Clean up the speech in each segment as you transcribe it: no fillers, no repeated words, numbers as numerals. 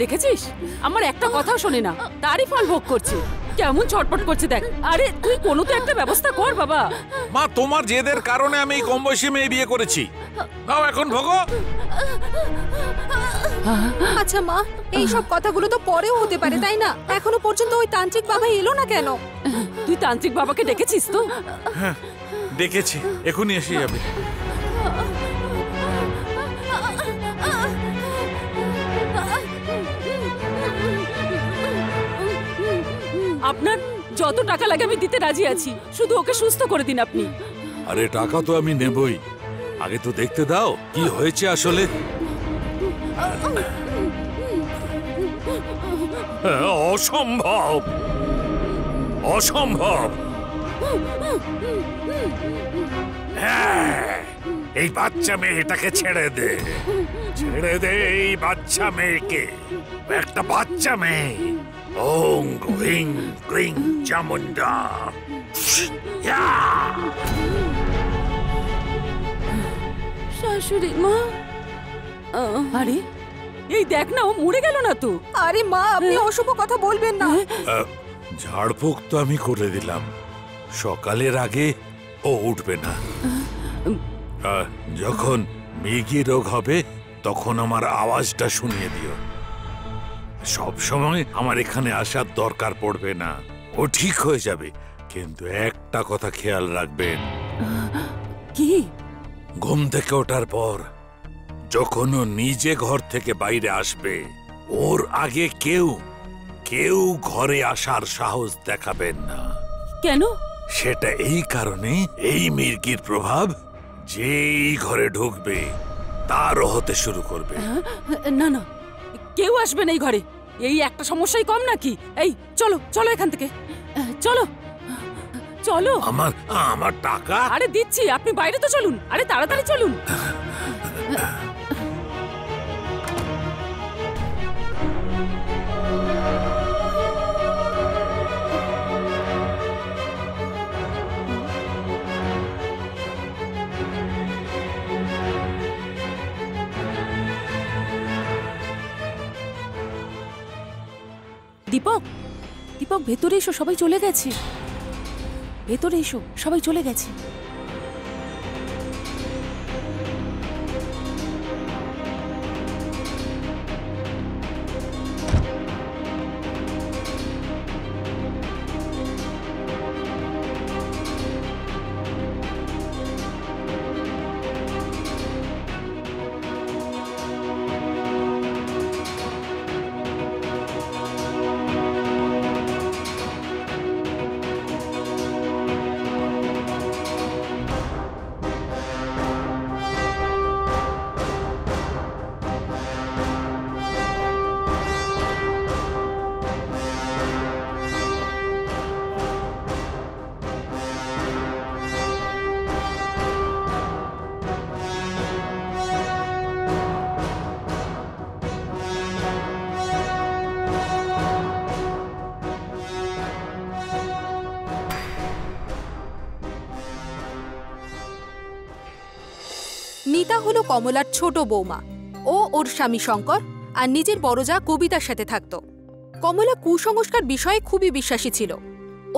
দেখেছিস আমার একটা কথা শোনে না, তারই ফল ভোগ করছে। কেমন ছটপট করছে দেখ। আরে তুই কোনো তো একটা ব্যবস্থা কর বাবা। মা, তোমার জেদের কারণে আমি এই কম বয়সী মেয়ে বিয়ে করেছি। নাও এখন ভোগো। আচ্ছা মা, এই সব কথাগুলো তো পরেও হতে পারে তাই না? এখনো পর্যন্ত ওই তান্ত্রিক বাবা এলো না কেন? তুই তান্ত্রিক বাবাকে ডেকেছিস তো? হ্যাঁ ডেকেছি, এখনই এসে যাবে। আপনার যত টাকা লাগে আমি দিতে রাজি আছি, শুধু ওকে সুস্থ করে দিন আপনি। আরে টাকা তো আমি নেবই, আগে তো দেখতে দাও কি হয়েছে আসলে। অসম্ভব, অসম্ভব। এই বাচ্চা মেয়েটাকে ছেড়ে দে, ছেড়ে দে এই বাচ্চা মেয়েকে। একটা বাচ্চা মেয়ে। ওং গ্রিং গ্রিং চামুন্ডা। শাশুড়ি মা, আরে এই দেখ না, ও মরে গেল না তো? আরে মা আপনি অশুভ কথা বলবেন না। ঝাড়ফুঁক তো আমি করে দিলাম, সকালের আগে ও উঠবে না। যখন মেগি রোগ হবে তখন আমার আওয়াজটা শুনিয়ে দিও। সব সময় আমার এখানে আসার দরকার পড়বে না, ও ঠিক হয়ে যাবে। কিন্তু একটা কথা খেয়াল রাখবেন। কি? ঘুম থেকে ওঠার পর যখন ও নিজে ঘর থেকে বাইরে আসবে, ওর আগে কেউ কেউ ঘরে আসার সাহস দেখাবেন না। কেন? সেটা এই কারণে, এই মির্গির প্রভাব যেই ঘরে ঢুকবে তারও হতে শুরু করবে। না না, কেউ আসবে না এই ঘরে। এই একটা সমস্যাই কম নাকি? এই চলো চলো এখান থেকে, চলো চলো। আমার টাকা। আরে দিচ্ছি, আপনি বাইরে তো চলুন। আরে তাড়াতাড়ি চলুন। দীপক, দীপক ভেতরে এসো, সবাই চলে গেছে। ভেতরে এসো, সবাই চলে গেছে। মিতা হলো কমলার ছোট বৌমা। ও ওর স্বামী শঙ্কর আর নিজের বড় যা কবিতার সাথে থাকত। কমলা কুসংস্কার বিষয়ে খুবই বিশ্বাসী ছিল।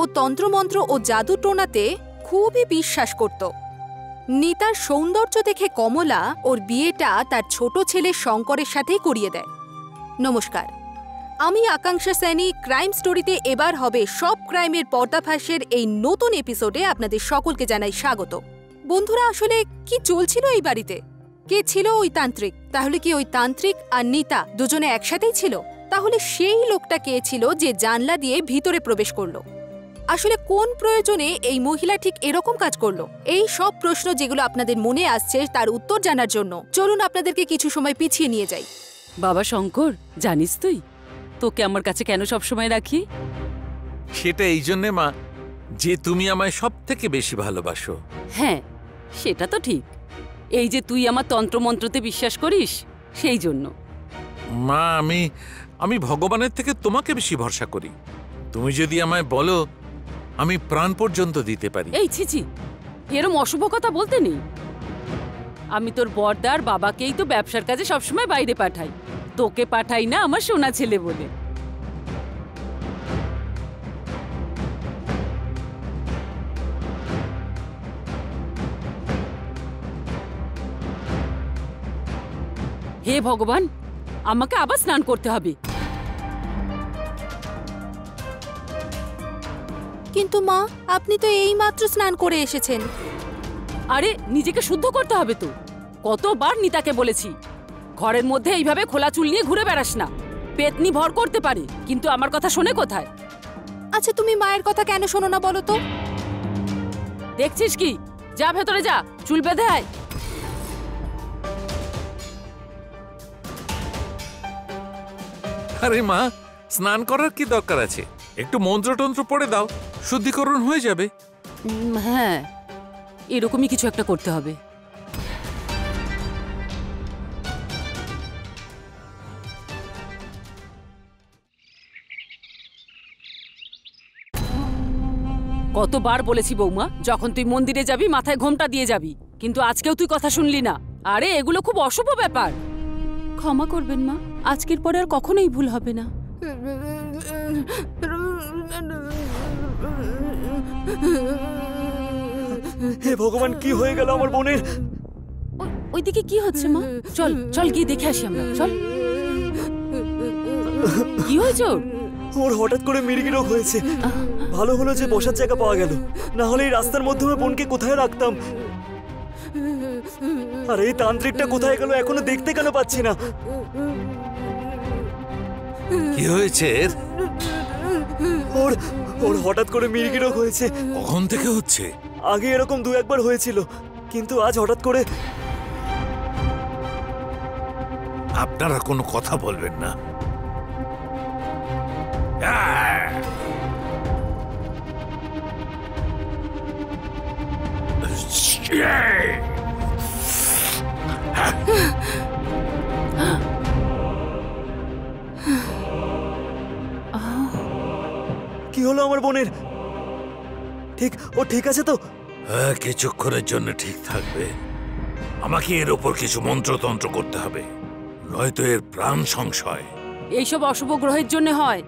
ও তন্ত্রমন্ত্র ও জাদু টোনাতে খুবই বিশ্বাস করত। মিতার সৌন্দর্য দেখে কমলা ওর বিয়েটা তার ছোট ছেলে শঙ্করের সাথেই করিয়ে দেয়। নমস্কার, আমি আকাঙ্ক্ষা সেনি। ক্রাইম স্টোরিতে এবার হবে সব ক্রাইমের পর্দাফাঁসের এই নতুন এপিসোডে আপনাদের সকলকে জানাই স্বাগত। বন্ধুরা, আসলে কি চলছিল এই বাড়িতে? কে ছিল ওই তান্ত্রিক? তাহলে কি ওই তান্ত্রিক আর নিতা দুজনে একসাথেই ছিল? তাহলে সেই লোকটা কে ছিল যে জানলা দিয়ে ভিতরে প্রবেশ করলো? আসলে কোন প্রয়োজনে এই মহিলা ঠিক এরকম কাজ করলো? এই সব প্রশ্ন যেগুলো আপনাদের মনে আসছে তার উত্তর জানার জন্য চলুন আপনাদেরকে কিছু সময় পিছিয়ে নিয়ে যাই। বাবা শঙ্কর, জানিস তুই তোকে আমার কাছে কেন সবসময় রাখি? সেটা এই জন্যে মা, যে তুমি আমায় সব থেকে বেশি ভালোবাসো। হ্যাঁ সেটা তো ঠিক। এই যে তুই আমার তন্ত্রমন্ত্রতে বিশ্বাস করিস, সেই জন্য। মা, আমি ভগবানের থেকে তোমাকে বেশি ভরসা করি। তুমি যদি আমায় বলো, আমি প্রাণ পর্যন্ত দিতে পারি। এই ছি ছি, এরম অশুভ কথা বলতে নেই। আমি তোর বরদার বাবাকেই তো ব্যবসার কাজে সবসময় বাইরে পাঠাই। তোকে পাঠাই না আমার সোনা ছেলে বলে। হে ভগবান, আমাকে আবার স্নান করতে হবে। কিন্তু মা, আপনি তো এইমাত্র স্নান করে এসেছেন। আরে নিজেকে শুদ্ধ করতে হবে তো। কতবার নিতাকে বলেছি ঘরের মধ্যে এইভাবে খোলা চুল নিয়ে ঘুরে বেড়াস না, পেতনি ভর করতে পারে। কিন্তু আমার কথা শোনে কোথায়? আচ্ছা তুমি মায়ের কথা কেন শোনো না বলো তো? দেখছিস কি, যা ভেতরে যা, চুল বেঁধে আয়। আরে মা, স্নান করার কি দরকার আছে? একটু মন্ত্রতন্ত্র পড়ে দাও, শুদ্ধিকরণ হয়ে যাবে। হ্যাঁ, এরকমই কিছু একটা করতে হবে। কতবার বলেছি বৌমা, যখন তুই মন্দিরে যাবি মাথায় ঘোমটা দিয়ে যাবি, কিন্তু আজকেও তুই কথা শুনলি না। আরে এগুলো খুব অশুভ ব্যাপার। ক্ষমা করবেন মা, আজকের পরে আর কখনোই ভুল হবে না। হে ভগবান, কি হয়ে গেল আমার বোনের? ওইদিকে কি হচ্ছে মা? চল চল গিয়ে দেখে আসি আমরা, চল। কি হয়েছে ওর? হঠাৎ করে মির্গি রোগ হয়েছে। ভালো হলো যে বসার জায়গা পাওয়া গেল, না হলে এই রাস্তার মধ্যে আমার বোনকে কোথায় রাখতাম। আর এই তান্ত্রিকটা কোথায় গেল এখনো দেখতে কেন পাচ্ছি না? কি হয়েছে ওর? ওর হঠাৎ করে মির্গি রোগ হয়েছে। কখন থেকে হচ্ছে? আগে এরকম দু একবার হয়েছিল, কিন্তু আজ হঠাৎ করে। আপনারা কোনো কথা বলবেন না। কি হলো আমার বোনের? ঠিক ও ঠিক আছে তো? হ্যাঁ, কিছুক্ষণের জন্য ঠিক থাকবে। আমাকে এর উপর কিছু মন্ত্রতন্ত্র করতে হবে, নয়তো এর প্রাণ সংশয়। এইসব অশুভ গ্রহের জন্য হয়।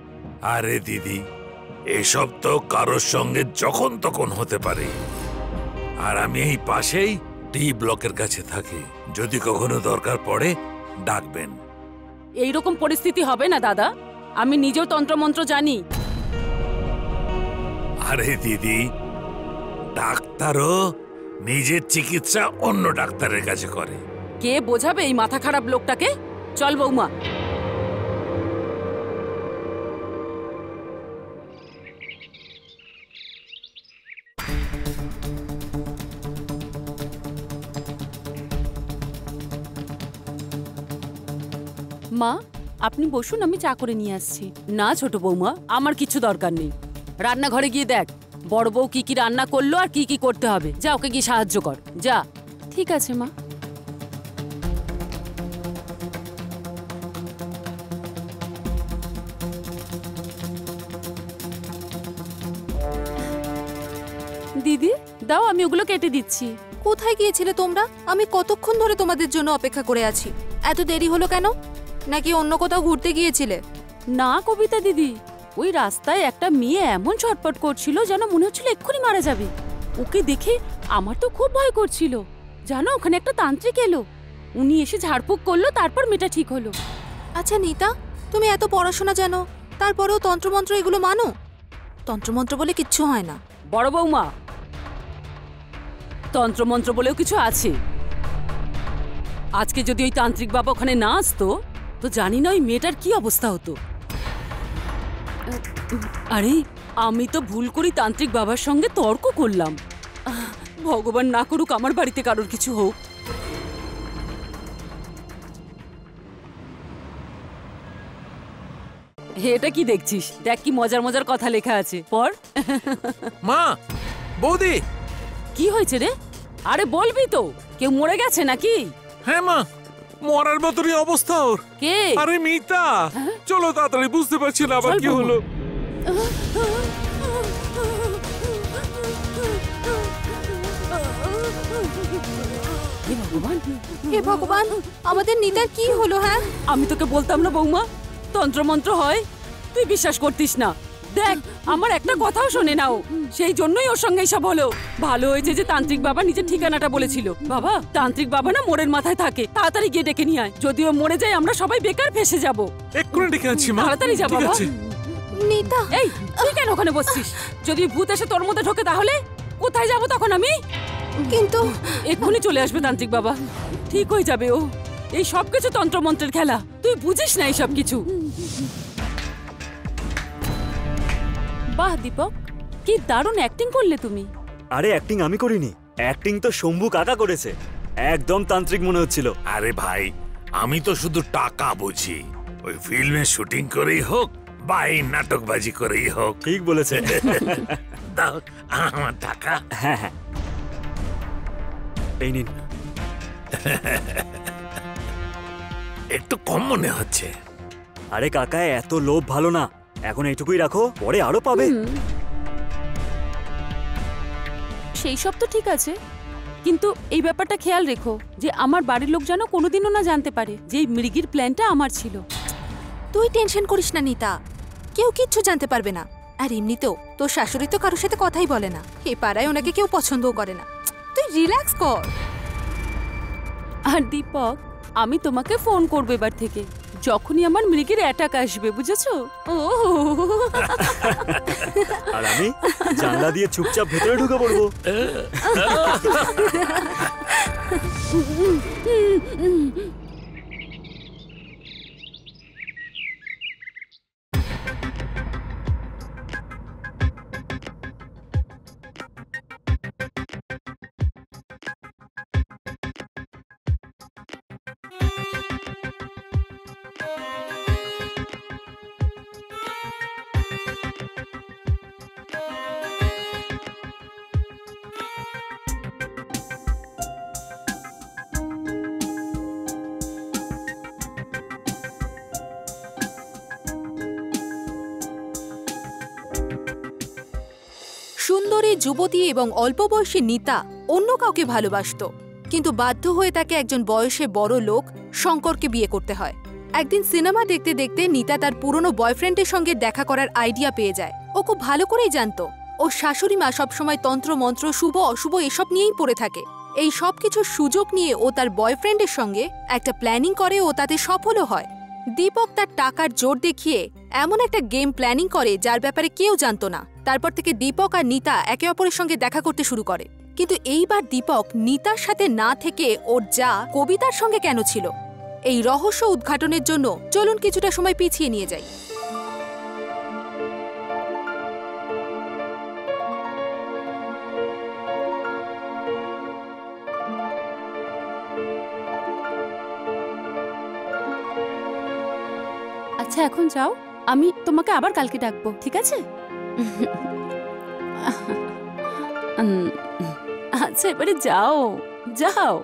আরে দিদি, এসব তো কারোর সঙ্গে যখন তখন হতে পারে। আর আমি এই পাশেই টি ব্লকের কাছে থাকি, যদি কখনো দরকার পড়ে ডাকবেন। এইরকম পরিস্থিতি হবে না দাদা, আমি নিজেও তন্ত্রমন্ত্র জানি। আরে দিদি, ডাক্তারও নিজের চিকিৎসা অন্য ডাক্তারের কাছে করে। কে বোঝাবে এই মাথা খারাপ লোকটাকে? চল বৌমা। মা আপনি বসুন, আমি চা করে নিয়ে আসছি। না ছোট বৌমা, আমার কিছু দরকার নেই। রান্নাঘরে গিয়ে দেখ বড় বউ কি কি রান্না করলো আর কি কি করতে হবে। যা, ওকে গিয়ে সাহায্য কর, যা। ঠিক আছে মা। দিদি দাও, আমি ওগুলো কেটে দিচ্ছি। কোথায় গিয়েছিলে তোমরা? আমি কতক্ষণ ধরে তোমাদের জন্য অপেক্ষা করে আছি। এত দেরি হলো কেন? নাকি অন্য কোথাও ঘুরতে গিয়েছিলে? না কবিতা দিদি, ওই রাস্তায় একটা মেয়ে এমন ছটপট করছিল যেন মনে হচ্ছিল এক্ষুনি মারা যাবে। ওকে দেখে আমার তো খুব ভয় করছিল। জানো ওখানে একটা তান্ত্রিক এলো, উনি এসে ঝাড়ফুঁক করলো, তারপর মেয়েটা ঠিক হলো। আচ্ছা নীতা, তুমি এত পড়াশোনা জানো, তারপরেও তন্ত্রমন্ত্র এগুলো মানো? তন্ত্রমন্ত্র বলে কিচ্ছু হয় না বড় বৌমা, তন্ত্রমন্ত্র বলেও কিছু আছে। আজকে যদি ওই তান্ত্রিক বাবা ওখানে না আসতো তো জানি না ওই মেয়েটার কি অবস্থা হতো। আরে আমি তো ভুল করি তান্ত্রিক বাবার সঙ্গে তর্ক করলাম। ভগবান না করুক আমার বাড়িতে কারোর কিছু হোক। এটা কি দেখছিস? দেখ কি মজার মজার কথা লেখা আছে। পর মা, বৌদি কি হয়েছে রে? আরে বলবি তো, কেউ মরে গেছে নাকি? হ্যাঁ মা, মরার মতনই অবস্থা ওর। কে? আরে মিতা। চলো তাড়াতাড়ি, বুঝতে পারছি না আবার কি হলো। हे भगवान আমাদের নিদার কি হলো হ্যাঁ আমি তোকে বলতাম না বৌমা তন্ত্র মন্ত্র হয় তুই বিশ্বাস করতিস না দেখ আমার একটা কথাও শুনে নাও সেই জন্যই ওর সঙ্গে সব হলো ভালো হয়েছে যে তান্ত্রিক বাবা নিজের ঠিকানাটা বলেছিল বাবা তান্ত্রিক বাবা না মোড়ের মাথায় থাকে তাড়াতাড়ি গিয়ে ডেকে নিয়ে আয় যদি ও মরে যায় আমরা সবাই বেকার ফেসে যাব এক্ষুনি ডেকে আনছি মা তাড়াতাড়ি যা বাবা নিতা এই তুই কেন ওখানে বসছিস যদি ভূত এসে তোর মধ্যে ঢোকে তাহলে কোথায় যাব তখন আমি কিন্তু এক্ষুনি চলে আসবে তান্ত্রিক বাবা ঠিক হয়ে যাবে ও এই সবকিছু তন্ত্রমন্ত্রের খেলা তুই বুঝিস না এই সব কিছু বাহ দীপক কি দারুণ অ্যাক্টিং করলে তুমি আরে অ্যাক্টিং আমি করিনি অ্যাক্টিং তো শম্ভু কাকা করেছে একদম তান্ত্রিক মনে হচ্ছিল আরে ভাই আমি তো শুধু টাকা বুঝি ওই ফিল্মে শুটিং করেই হোক বা এই নাটকবাজি করেই হোক ঠিক বলেছে দাও আমার টাকা হ্যাঁ হ্যাঁ এই নিন একটু কম মনে হচ্ছে আরে কাকা এত লোভ ভালো না এখন এইটুকুই রাখো পরে আরো পাবে সেই সব তো ঠিক আছে কিন্তু এই ব্যাপারটা খেয়াল রেখো যে আমার বাড়ির লোক যেন কোনোদিনও না জানতে পারে যে এই মৃগীর প্ল্যানটা আমার ছিল তুই টেনশন করিস না নিতা কেউ কিচ্ছু জানতে পারবে না আর এমনিতেও তোর শাশুড়ি তো কারোর সাথে কথাই বলে না এ পাড়ায় ওনাকে কেউ পছন্দও করে না তুই রিল্যাক্স কর আর দীপক আমি তোমাকে ফোন করবো এবার থেকে যখনই আমার মৃগের অ্যাটাক আসবে বুঝেছো ও আর আমি জানলা দিয়ে চুপচাপ ভেতরে ঢুকে পড়বো সুন্দরী যুবতী এবং অল্প বয়সী নিতা অন্য কাউকে ভালোবাসত কিন্তু বাধ্য হয়ে তাকে একজন বয়সে বড় লোক শঙ্করকে বিয়ে করতে হয় একদিন সিনেমা দেখতে দেখতে নিতা তার পুরনো বয়ফ্রেন্ডের সঙ্গে দেখা করার আইডিয়া পেয়ে যায় ও খুব ভালো করেই জানত ও শাশুড়ি মা সবসময় তন্ত্রমন্ত্র শুভ অশুভ এসব নিয়েই পড়ে থাকে এই সব কিছুর সুযোগ নিয়ে ও তার বয়ফ্রেন্ডের সঙ্গে একটা প্ল্যানিং করে ও তাতে সফলও হয় দীপক তার টাকার জোর দেখিয়ে এমন একটা গেম প্ল্যানিং করে যার ব্যাপারে কেউ জানত না তারপর থেকে দীপক আর নিতা একে অপরের সঙ্গে দেখা করতে শুরু করে কিন্তু এইবার দীপক নিতার সাথে না থেকে ওর যা কবিতার সঙ্গে কেন ছিল এই রহস্য উদ্ঘাটনের জন্য চলুন কিছুটা সময় পিছিয়ে নিয়ে যাই আচ্ছা এখন যাও আমি তোমাকে আবার কালকে ডাকবো ঠিক আছে আচ্ছা এবারে যাও যাও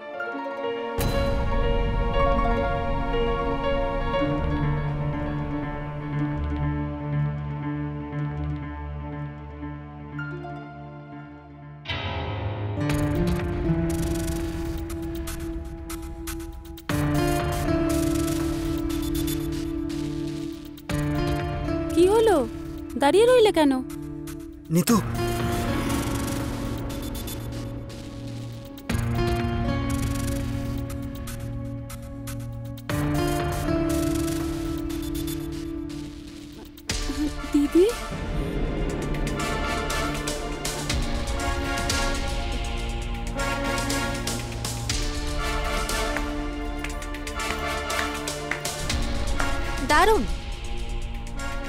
কি হলো দাঁড়িয়ে রইলে কেন নিতু দিদি দারুণ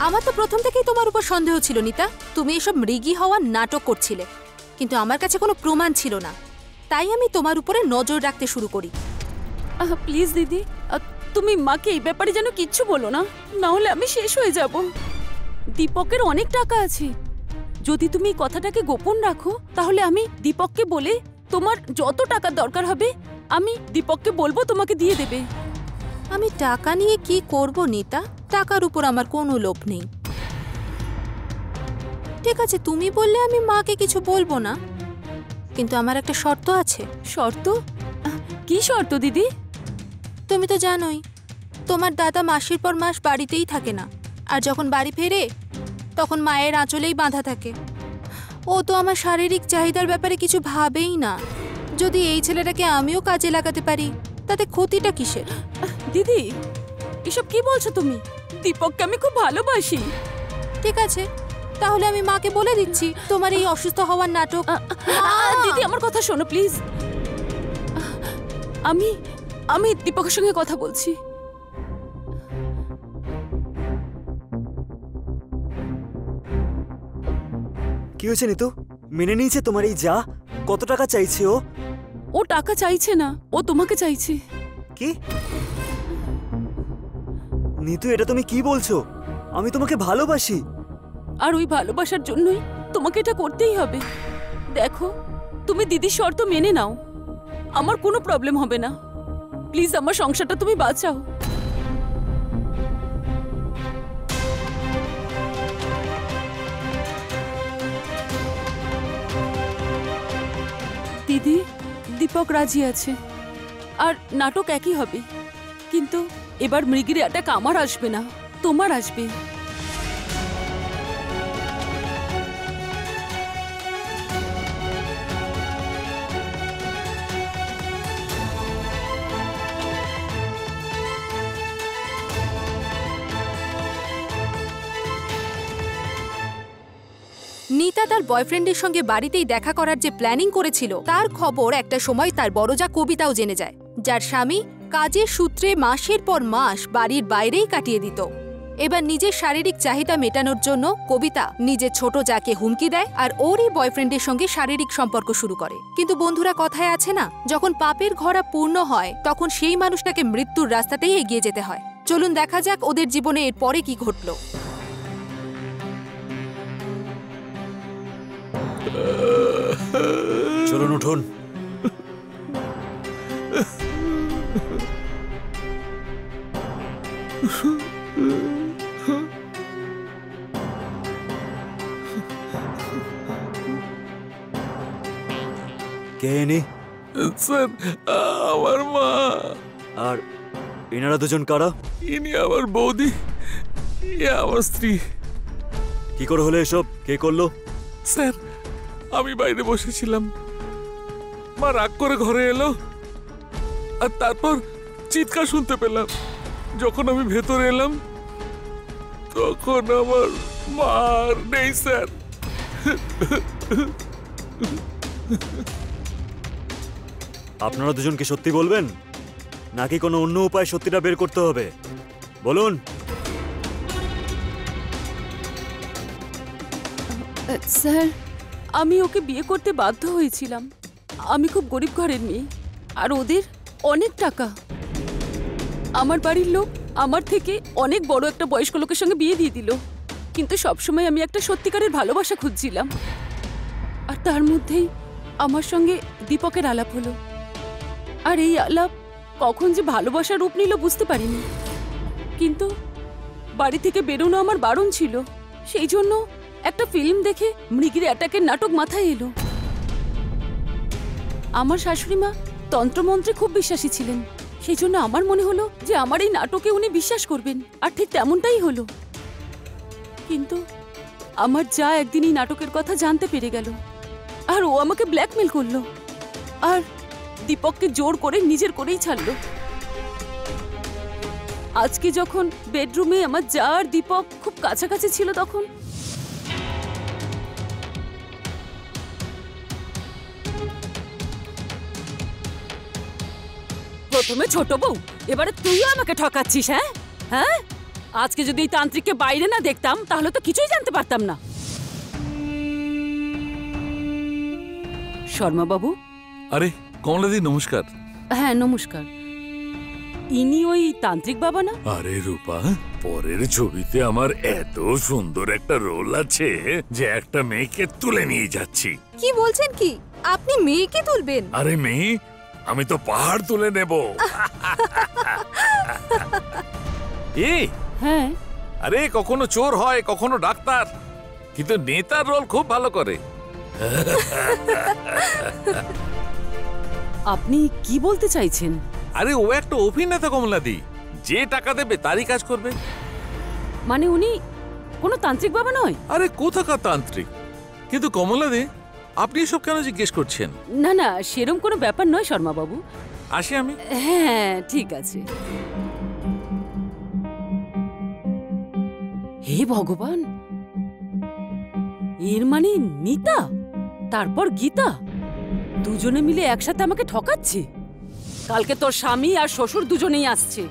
আমার তো প্রথম থেকেই তোমার উপর সন্দেহ ছিল নিতা তুমি এসব মৃগী হওয়ার নাটক করছিলে কিন্তু আমার কাছে কোনো প্রমাণ ছিল না তাই আমি তোমার উপরে নজর রাখতে শুরু করি প্লিজ দিদি তুমি মাকে এই ব্যাপারে যেন কিচ্ছু বলো না না হলে আমি শেষ হয়ে যাব দীপকের অনেক টাকা আছে যদি তুমি এই কথাটাকে গোপন রাখো তাহলে আমি দীপককে বলে তোমার যত টাকা দরকার হবে আমি দীপককে বলবো তোমাকে দিয়ে দেবে আমি টাকা নিয়ে কি করব নিতা টাকার উপর আমার কোনো লোভ নেই ঠিক আছে তুমি বললে আমি মাকে কিছু বলবো না কিন্তু আমার একটা শর্ত আছে শর্ত কি শর্ত দিদি? তুমি তো জানোই তোমার দাদা মাসের পর মাস বাড়িতেই থাকে না, আর যখন বাড়ি ফেরে তখন মায়ের আঁচলেই বাঁধা থাকে। ও তো আমার শারীরিক চাহিদার ব্যাপারে কিছু ভাবেই না। যদি এই ছেলেটাকে আমিও কাজে লাগাতে পারি তাতে ক্ষতিটা কিসের? দিদি এসব কি বলছো তুমি? দীপককে আমি খুব ভালোবাসি। ঠিক আছে, তাহলে আমি মাকে বলে দিচ্ছি তোমার এই অসুস্থ হওয়ার নাটক। দিদি আমার কথা শোনো প্লিজ। আমি আমি দীপকের সঙ্গে কথা বলছি। কি হয়েছে নিতু? মেনে নিয়েছে তোমার এই যা? কত টাকা চাইছে ও? ও টাকা চাইছে না, ও তোমাকে চাইছে। কি নিতু, এটা তুমি কি বলছো? আমি তোমাকে ভালোবাসি, আর ওই ভালোবাসার জন্যই তোমাকে এটা করতেই হবে। দেখো তুমি দিদির শর্ত মেনে নাও, আমার কোনো প্রবলেম হবে না। প্লিজ আমার সংসারটা তুমি বাঁচাও। দিদি দীপক রাজি আছে, আর নাটক একই হবে। কিন্তু এবার মৃগীর অ্যাটাক আমার আসবে না, তোমার আসবে। নিতা তার বয়ফ্রেন্ডের সঙ্গে বাড়িতেই দেখা করার যে প্ল্যানিং করেছিল তার খবর একটা সময় তার বড় যা কবিতাও জেনে যায়, যার স্বামী কাজের সূত্রে মাসের পর মাস বাড়ির বাইরেই কাটিয়ে দিত। এবার নিজের শারীরিক চাহিদা মেটানোর জন্য কবিতা নিজের ছোট যাকে হুমকি দেয় আর ওরই বয়ফ্রেন্ডের সঙ্গে শারীরিক সম্পর্ক শুরু করে। কিন্তু বন্ধুরা, কথায় আছে না, যখন পাপের ঘরা পূর্ণ হয় তখন সেই মানুষটাকে মৃত্যুর রাস্তাতেই এগিয়ে যেতে হয়। চলুন দেখা যাক ওদের জীবনে এর পরে কি ঘটল। চলুন উঠুন। কে ইনি? স্যার আমার মা। আর এনারা দুজন কারা? ইনি আমার বৌদি, ইনি আমার স্ত্রী। কি করে হলো এসব? কে করলো? স্যার আমি বাইরে বসেছিলাম, মা রাগ করে ঘরে এলো, আর তারপর চিৎকার শুনতে পেলাম। যখন আমি ভেতরে এলাম তখন আমার মা নেই স্যার। আপনারা দুজন কি সত্যি বলবেন নাকি কোনো অন্য উপায় সত্যিটা বের করতে হবে? বলুন। স্যার আমি ওকে বিয়ে করতে বাধ্য হয়েছিলাম। আমি খুব গরিব ঘরের মেয়ে, আর ওদের অনেক টাকা। আমার বাড়ির লোক আমার থেকে অনেক বড় একটা বয়স্ক লোকের সঙ্গে বিয়ে দিয়ে দিল। কিন্তু সবসময় আমি একটা সত্যিকারের ভালোবাসা খুঁজছিলাম, আর তার মধ্যেই আমার সঙ্গে দীপকের আলাপ হলো। আর এই আলাপ কখন যে ভালোবাসার রূপ নিল বুঝতে পারিনি। কিন্তু বাড়ি থেকে বেরোনো আমার বারণ ছিল, সেই জন্য একটা ফিল্ম দেখে মৃগীর অ্যাটাকের নাটক মাথায় এলো। আমার শাশুড়ি মা তন্ত্রমন্ত্রে খুব বিশ্বাসী ছিলেন, সেই জন্য আমার মনে হলো যে আমার এই নাটকে উনি বিশ্বাস করবেন, আর ঠিক তেমনটাই হলো। কিন্তু আমার যা একদিন এই নাটকের কথা জানতে পেরে গেল, আর ও আমাকে ব্ল্যাকমেল করলো, আর দীপককে জোর করে নিজের করেই ছাড়লো। আজকে যখন বেডরুমে আমার যা আর দীপক খুব কাছাকাছি ছিল, তখন প্রথমে ছোট বউ, এবারে তুইও আমাকে ঠকাচ্ছিস। হ্যাঁ হ্যাঁ, আজকে যদি এই তান্ত্রিককে বাইরে না দেখতাম তাহলে তো কিছুই জানতে পারতাম না। শর্মা বাবু। আরে কমলাদি নমস্কার। হ্যাঁ নমস্কার। ইনি ওই তান্ত্রিক বাবা না? আরে রূপা, পরের ছবিতে আমার এত সুন্দর একটা রোল আছে যে একটা মেয়েকে তুলে নিয়ে যাচ্ছি। কি বলছেন কি? আপনি মেয়েকে তুলবেন? আরে মেয়ে, আমি তো পাহাড় তুলে নেব। আরে কখনো চোর হয়, কখনো ডাক্তার, কিন্তু নেতার রোল খুব ভালো করে। আপনি কি বলতে চাইছেন? আরে ও একটা অভিনেতা কমলাদি, যে টাকা দেবে তারই কাজ করবে। মানে উনি কোনো তান্ত্রিক বাবা নয়? আরে কোথাকার তান্ত্রিক? কিন্তু কমলাদি আপনি এসব কেন জিজ্ঞেস করছেন? না না সেরকম কোনো ব্যাপার নয় শর্মা বাবু, আসি আমি। হ্যাঁ ঠিক আছে। হে ভগবান, এর মানে নিতা তারপর গীতা দুজনে মিলে একসাথে আমাকে ঠকাচ্ছে। কালকে তোর স্বামী আর শ্বশুর দুজনেই আসছে।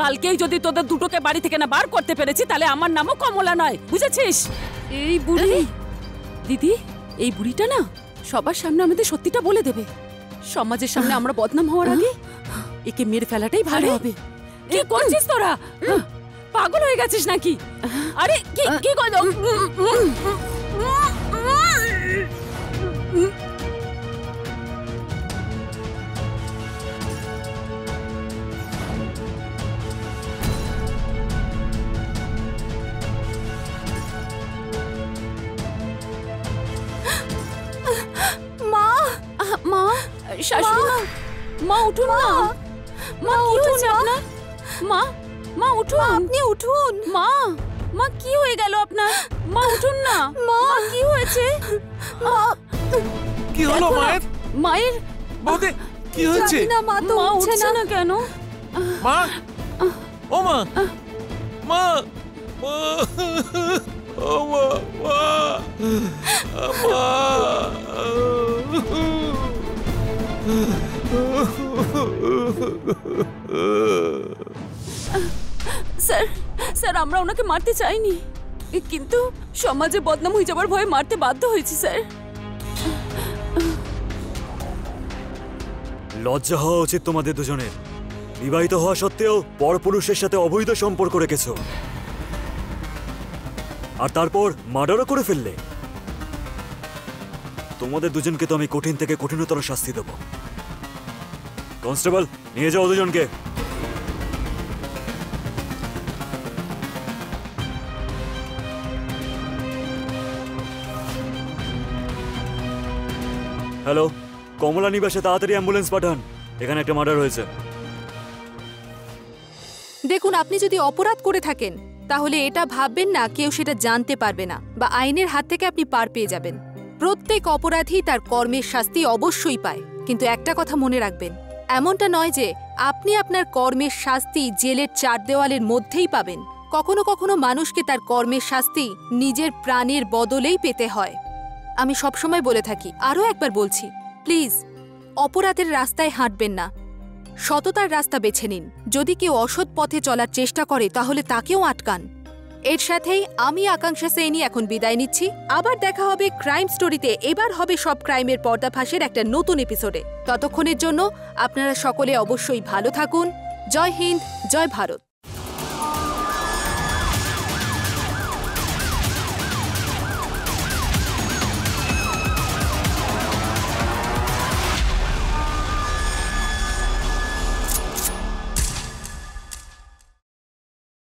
কালকেই যদি তোদের দুটোকে বাড়ি থেকে না বার করতে পেরেছি তাহলে আমার নামও কমলা নয়, বুঝেছিস? এই বুড়ি দিদি, এই বুড়িটা না সবার সামনে আমাদের সত্যিটা বলে দেবে। সমাজের সামনে আমরা বদনাম হওয়ার আগে একে মেরে ফেলাটাই ভালো হবে। কি করছিস তোরা? পাগল হয়ে গেছিস নাকি? আরে কি কি করো? মা মা, শাশুড়ি মা, উঠুন না মা, কি হয়েছে আপনার? মা মা উঠুন, আপনি উঠুন। মা মা কি হয়ে গেল আপনার? মা উঠুন না। মা কি হয়েছে? মা কি হলো মায়ের? মায়ের বউকে কি হয়েছে? মা তো উঠছে না কেন? মা ও মা মা ও মা মা স্যার স্যার আমরা ওনাকে মারতে চাইনি, কিন্তু সমাজে বদনাম হয়ে যাবার ভয়ে মারতে বাধ্য হয়েছি স্যার। লজ্জা হওয়া উচিত তোমাদের দুজনের, বিবাহিত হওয়া সত্ত্বেও পরপুরুষের সাথে অবৈধ সম্পর্ক রেখেছো আর তারপর মার্ডারও করে ফেললে। তোমাদের দুজনকে তো আমি কঠিন থেকে কঠিনতর শাস্তি দেব। কনস্টেবল নিয়ে যাও দুজনকে। হ্যালো, কমলা নিবাসে তাড়াতাড়ি অ্যাম্বুলেন্স পাঠান, এখানে একটা মার্ডার হয়েছে। দেখুন, আপনি যদি অপরাধ করে থাকেন তাহলে এটা ভাববেন না কেউ সেটা জানতে পারবে না বা আইনের হাত থেকে আপনি পার পেয়ে যাবেন। প্রত্যেক অপরাধী তার কর্মের শাস্তি অবশ্যই পায়, কিন্তু একটা কথা মনে রাখবেন, এমনটা নয় যে আপনি আপনার কর্মের শাস্তি জেলের চার দেওয়ালের মধ্যেই পাবেন। কখনো কখনো মানুষকে তার কর্মের শাস্তি নিজের প্রাণের বদলেই পেতে হয়। আমি সবসময় বলে থাকি, আরও একবার বলছি, প্লিজ অপরাধের রাস্তায় হাঁটবেন না, সততার রাস্তা বেছে নিন। যদি কেউ অসৎ পথে চলার চেষ্টা করে তাহলে তাকেও আটকান। এর সাথেই আমি আকাঙ্ক্ষা সেনি এখন বিদায় নিচ্ছি। আবার দেখা হবে ক্রাইম স্টোরিতে, এবার হবে সব ক্রাইমের পর্দাফাঁসের একটা নতুন এপিসোডে। ততক্ষণের জন্য আপনারা সকলে অবশ্যই ভালো থাকুন। জয় হিন্দ, জয় ভারত।